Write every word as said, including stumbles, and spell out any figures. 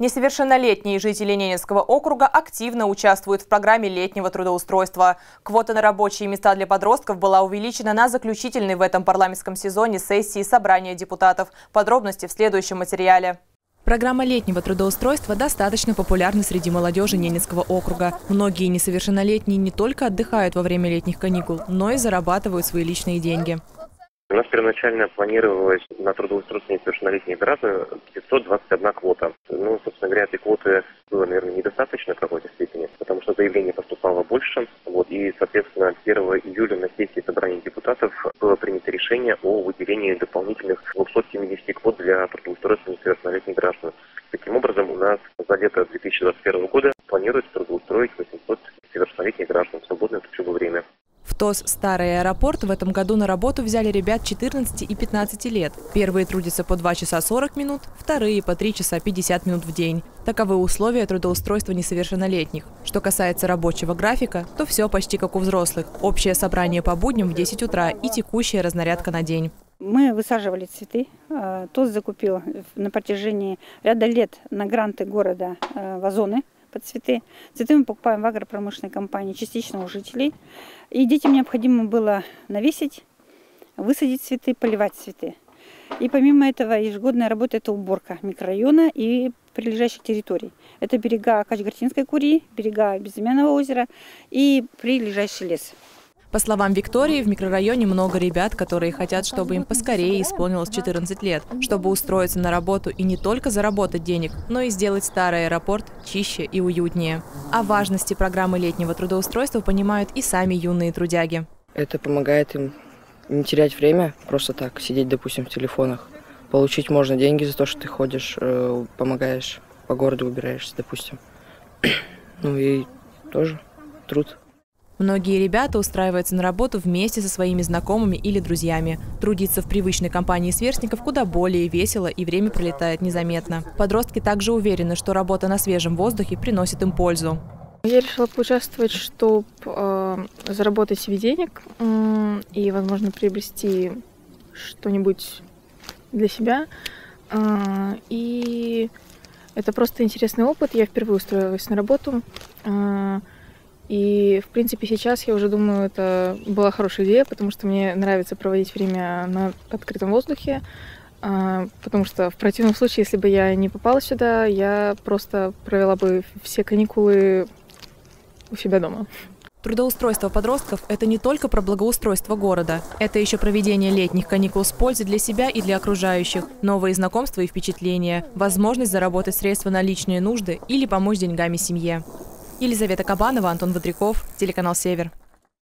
Несовершеннолетние жители Ненецкого округа активно участвуют в программе летнего трудоустройства. Квота на рабочие места для подростков была увеличена на заключительной в этом парламентском сезоне сессии Собрания депутатов. Подробности в следующем материале. Программа летнего трудоустройства достаточно популярна среди молодежи Ненецкого округа. Многие несовершеннолетние не только отдыхают во время летних каникул, но и зарабатывают свои личные деньги. У нас первоначально планировалось на трудоустройство несовершеннолетних граждан пятьсот двадцать одна квота. Ну, собственно говоря, этой квоты было, наверное, недостаточно в какой-то степени, потому что заявлений поступало больше. Вот, и, соответственно, первого июля на сессии Собрания депутатов было принято решение о выделении дополнительных двухсот семидесяти квот для трудоустройства несовершеннолетних граждан. Таким образом, у нас за лето две тысячи двадцать первого года планируется трудоустроить восемьсот несовершеннолетних граждан в свободное от учебы время. В ТОС «Старый аэропорт» в этом году на работу взяли ребят четырнадцати и пятнадцати лет. Первые трудятся по два часа сорок минут, вторые по три часа пятьдесят минут в день. Таковы условия трудоустройства несовершеннолетних. Что касается рабочего графика, то все почти как у взрослых. Общее собрание по будням в десять утра и текущая разнарядка на день. Мы высаживали цветы. ТОС закупил на протяжении ряда лет на гранты города вазоны под цветы. Цветы мы покупаем в агропромышленной компании, частично у жителей. И детям необходимо было навесить, высадить цветы, поливать цветы. И помимо этого ежегодная работа – это уборка микрорайона и прилежащих территорий. Это берега Качгартинской куры, берега Безымянного озера и прилежащий лес. По словам Виктории, в микрорайоне много ребят, которые хотят, чтобы им поскорее исполнилось четырнадцать лет, чтобы устроиться на работу и не только заработать денег, но и сделать старый аэропорт чище и уютнее. О важности программы летнего трудоустройства понимают и сами юные трудяги. Это помогает им не терять время, просто так сидеть, допустим, в телефонах. Получить можно деньги за то, что ты ходишь, помогаешь, по городу убираешься, допустим. Ну и тоже труд. Многие ребята устраиваются на работу вместе со своими знакомыми или друзьями. Трудиться в привычной компании сверстников куда более весело, и время пролетает незаметно. Подростки также уверены, что работа на свежем воздухе приносит им пользу. Я решила поучаствовать, чтобы э, заработать себе денег э, и, возможно, приобрести что-нибудь для себя. Э, и это просто интересный опыт. Я впервые устроилась на работу. Э, И, в принципе, сейчас, я уже думаю, это была хорошая идея, потому что мне нравится проводить время на открытом воздухе, потому что в противном случае, если бы я не попала сюда, я просто провела бы все каникулы у себя дома. Трудоустройство подростков – это не только про благоустройство города. Это еще проведение летних каникул с пользой для себя и для окружающих, новые знакомства и впечатления, возможность заработать средства на личные нужды или помочь деньгами семье. Елизавета Кабанова, Антон Вадряков, телеканал «Север».